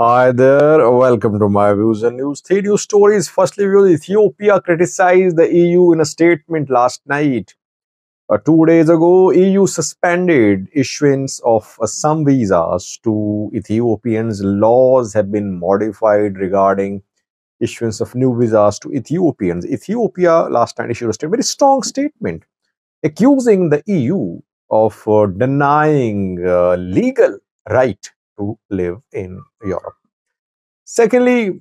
Hi there, welcome to my views and news. Three news stories. Firstly, Ethiopia criticized the EU in a statement last night. 2 days ago, EU suspended issuance of some visas to Ethiopians. Laws have been modified regarding issuance of new visas to Ethiopians. Ethiopia last night issued a very strong statement accusing the EU of denying legal right to live in Europe. Secondly,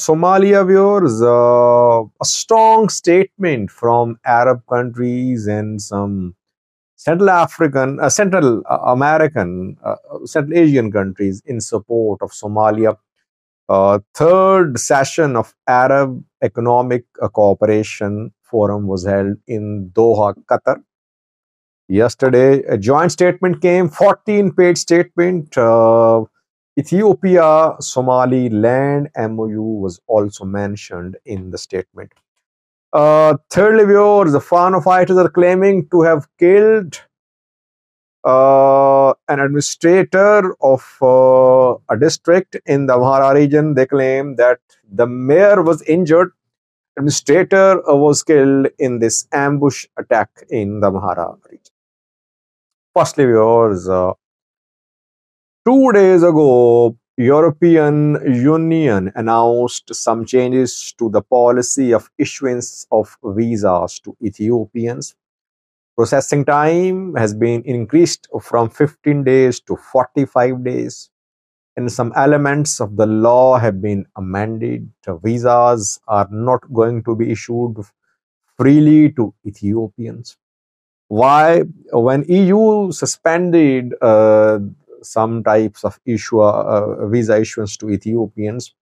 Somalia viewers, a strong statement from Arab countries and some Central Asian countries in support of Somalia. Third session of Arab Economic Cooperation Forum was held in Doha, Qatar. Yesterday, a joint statement came, 14-page statement. Ethiopia, Somaliland MOU was also mentioned in the statement. Thirdly, viewers, the Fano fighters are claiming to have killed an administrator of a district in the Amhara region. They claim that the mayor was injured. Administrator was killed in this ambush attack in the Amhara region. Firstly, viewers, 2 days ago, European Union announced some changes to the policy of issuance of visas to Ethiopians. Processing time has been increased from 15 days to 45 days. And some elements of the law have been amended. Visas are not going to be issued freely to Ethiopians. Why? When EU suspended some types of visa issuance to Ethiopians,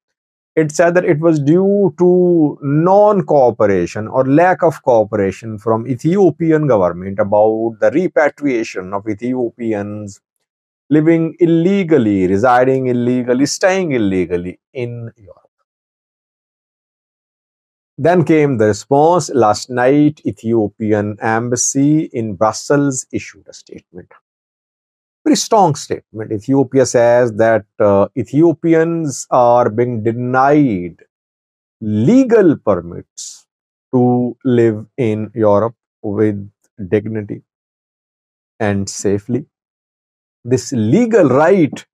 it said that it was due to non-cooperation or lack of cooperation from Ethiopian government about the repatriation of Ethiopians living illegally, residing illegally, staying illegally in Europe. Then came the response. Last night, Ethiopian embassy in Brussels issued a statement. Very strong statement. Ethiopia says that Ethiopians are being denied legal permits to live in Europe with dignity and safely. This legal right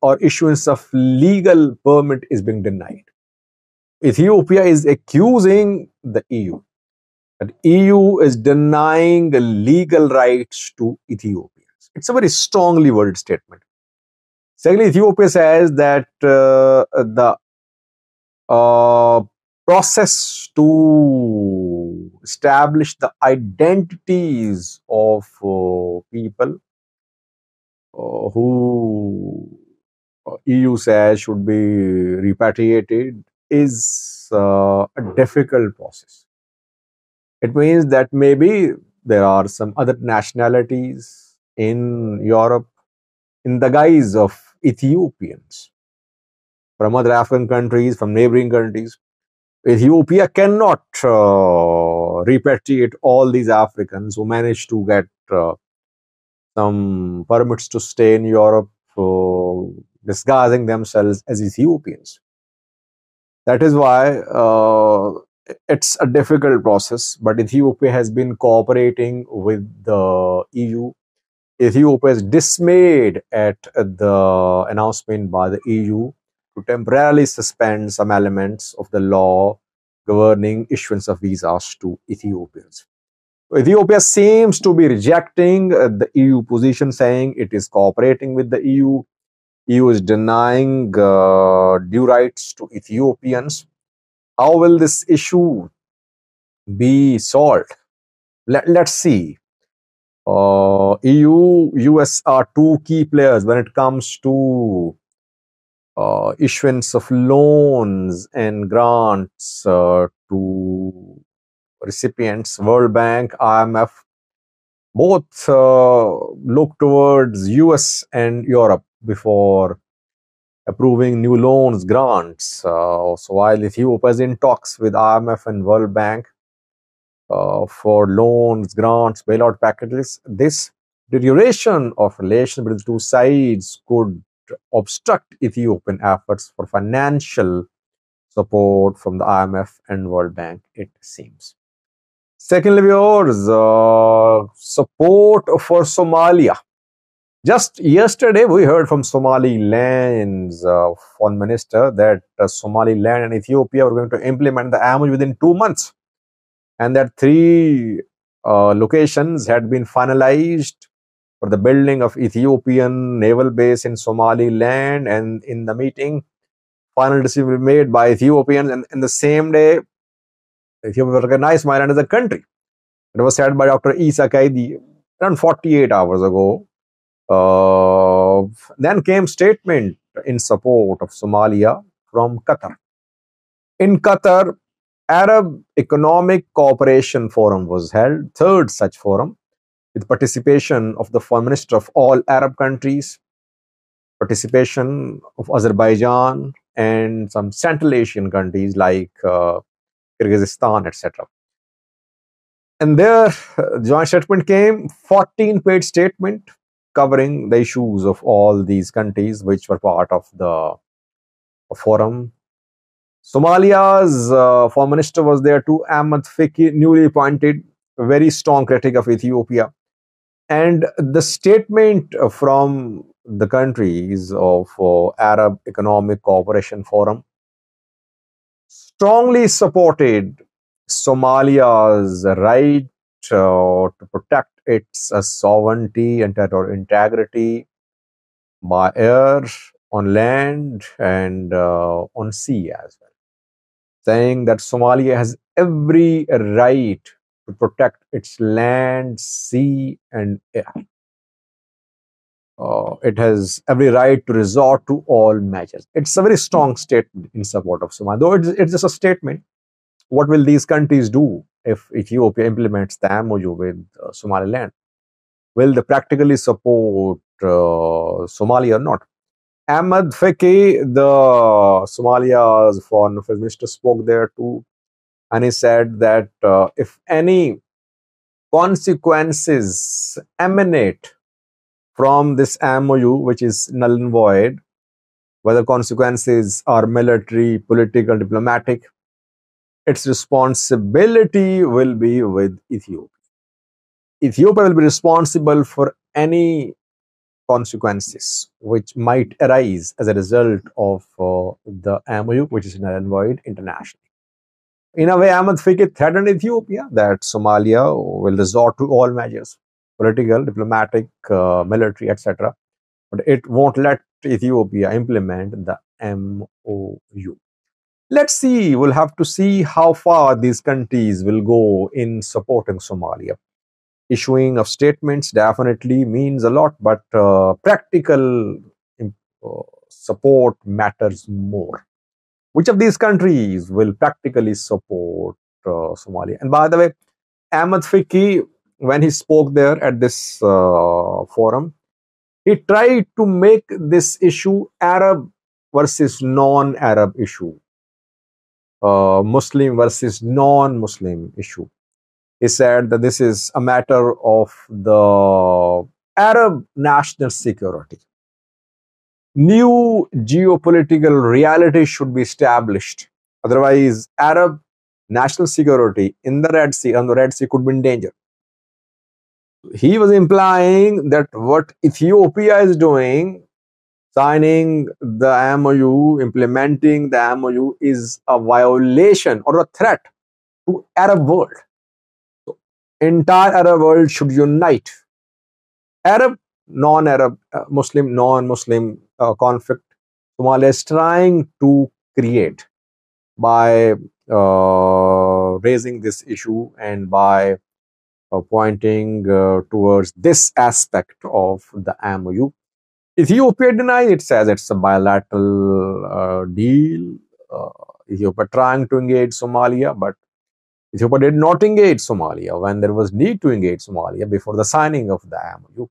or issuance of legal permit is being denied. Ethiopia is accusing the EU. The EU is denying the legal rights to Ethiopians. It's a very strongly worded statement. Secondly, Ethiopia says that the process to establish the identities of people who EU says should be repatriated is a difficult process. It means that maybe there are some other nationalities in Europe in the guise of Ethiopians from other African countries, from neighboring countries. Ethiopia cannot repatriate all these Africans who managed to get some permits to stay in Europe, disguising themselves as Ethiopians. That is why it's a difficult process, but Ethiopia has been cooperating with the EU. Ethiopia is dismayed at the announcement by the EU to temporarily suspend some elements of the law governing issuance of visas to Ethiopians. Ethiopia seems to be rejecting the EU position, saying it is cooperating with the EU. EU is denying due rights to Ethiopians. How will this issue be solved? Let's see. EU, US are two key players when it comes to issuance of loans and grants to recipients. World Bank, IMF, both look towards US and Europe before approving new loans, grants. So while Ethiopia is in talks with IMF and World Bank for loans, grants, bailout packages, this deterioration of relations between the two sides could to obstruct Ethiopian efforts for financial support from the IMF and World Bank, it seems. Secondly, viewers, support for Somalia. Just yesterday, we heard from Somaliland's foreign minister that Somaliland and Ethiopia are going to implement the MOU within 2 months, and that 3 locations had been finalized for the building of Ethiopian naval base in Somaliland. And in the meeting, final decision will be made by Ethiopians. And in the same day, Ethiopia will recognize my land as a country. It was said by Dr. Issa Kaidi around 48 hours ago. Then came statement in support of Somalia from Qatar. In Qatar, Arab Economic Cooperation Forum was held, 3rd such forum, with participation of the foreign minister of all Arab countries, participation of Azerbaijan and some Central Asian countries like Kyrgyzstan, etc. And their joint statement came, 14-page statement, covering the issues of all these countries which were part of the forum. Somalia's foreign minister was there too, Ahmed Fiqi, newly appointed, very strong critic of Ethiopia. And the statement from the countries of Arab Economic Cooperation Forum strongly supported Somalia's right to protect its sovereignty and territorial integrity by air, on land, and on sea as well, saying that Somalia has every right to protect its land, sea, and air. It has every right to resort to all measures. It's a very strong statement in support of Somalia. Though it's just a statement, what will these countries do if Ethiopia implements the MOU with Somaliland? Will they practically support Somalia or not? Ahmed Fiqi, the Somalia's foreign affairs minister, spoke there too, and he said that if any consequences emanate from this MOU, which is null and void, whether consequences are military, political, diplomatic, its responsibility will be with Ethiopia. Ethiopia will be responsible for any consequences which might arise as a result of the MOU, which is null and void internationally. In a way, Ahmed Fiqi threatened Ethiopia that Somalia will resort to all measures, political, diplomatic, military, etc. But it won't let Ethiopia implement the MOU. Let's see, we'll have to see how far these countries will go in supporting Somalia. Issuing of statements definitely means a lot, but practical support matters more. Which of these countries will practically support Somalia? And by the way, Ahmed Fiqi, when he spoke there at this forum, he tried to make this issue Arab versus non-Arab issue. Muslim versus non-Muslim issue. He said that this is a matter of the Arab national security. New geopolitical reality should be established. Otherwise, Arab national security in the Red Sea, on the Red Sea, could be in danger. He was implying that what Ethiopia is doing, signing the MOU, implementing the MOU, is a violation or a threat to Arab world. So, entire Arab world should unite. Arab, non-Arab, Muslim, non-Muslim conflict Somalia is trying to create by raising this issue and by pointing towards this aspect of the MOU. Ethiopia denies it, says it's a bilateral deal. Ethiopia trying to engage Somalia, but Ethiopia did not engage Somalia when there was need to engage Somalia before the signing of the MOU.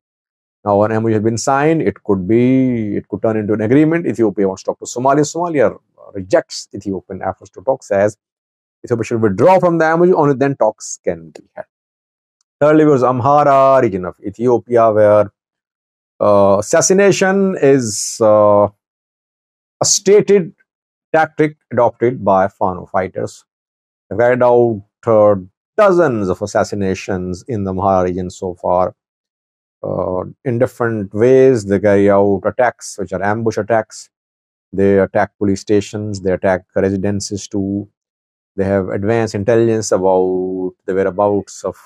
Now, an MOU has been signed, it could turn into an agreement. Ethiopia wants to talk to Somalia. Somalia rejects Ethiopian efforts to talk, says Ethiopia should withdraw from the MOU, only then talks can be had. Thirdly, was Amhara region of Ethiopia, where Assassination is a stated tactic adopted by Fano fighters. They carried out dozens of assassinations in the Amhara region so far. In different ways, they carry out attacks, which are ambush attacks. They attack police stations, they attack residences too. They have advanced intelligence about the whereabouts of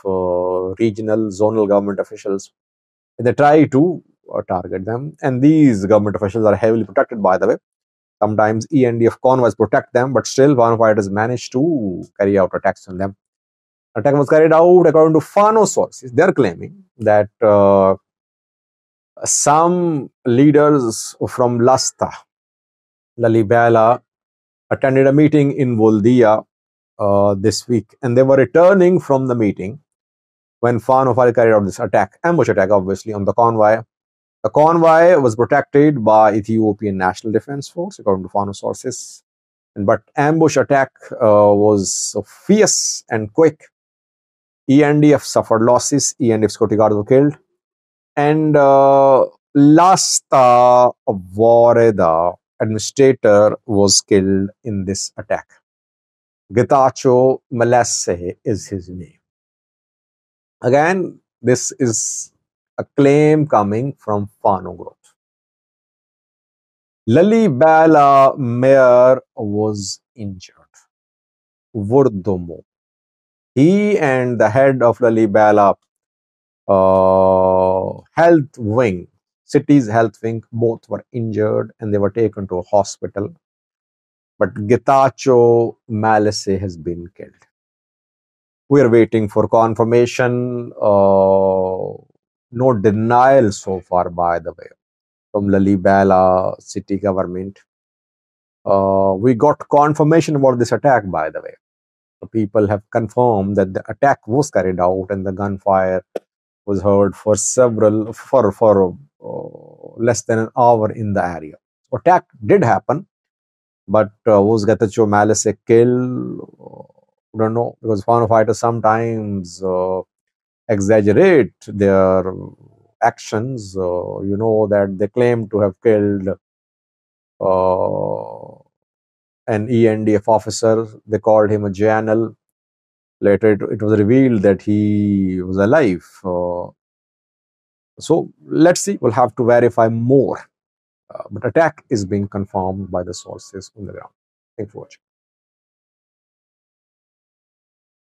regional, zonal government officials. They try to target them, and these government officials are heavily protected, by the way. Sometimes ENDF convoys protect them, but still Fano fighters managed to carry out attacks on them. Attack was carried out, according to Fano sources. They are claiming that some leaders from Lasta Lalibela attended a meeting in Voldia this week, and they were returning from the meeting when Fano fighters carried out this attack, ambush attack, obviously, on the convoy. The convoy was protected by Ethiopian National Defense Force, according to Fano sources. But ambush attack was fierce and quick. ENDF suffered losses. ENDF security guards were killed. And Lasta Lalibela, administrator, was killed in this attack. Getachew Melesse is his name. Again, this is a claim coming from Fano group. Lalibela mayor was injured. Vurdomo. He and the head of Lalibela health wing, city's health wing, both were injured and they were taken to a hospital. But Getachew Melesse has been killed. We are waiting for confirmation. No denial so far, by the way, from Lalibela city government. We got confirmation about this attack, by the way. The people have confirmed that the attack was carried out and the gunfire was heard for less than an hour in the area. Attack did happen, but was Getachew Melesse killed? Don't know, because Fano fighters sometimes exaggerate their actions. You know that they claim to have killed an ENDF officer. They called him a general. Later it was revealed that he was alive. So let's see, we'll have to verify more. But attack is being confirmed by the sources on the ground. Thanks for watching.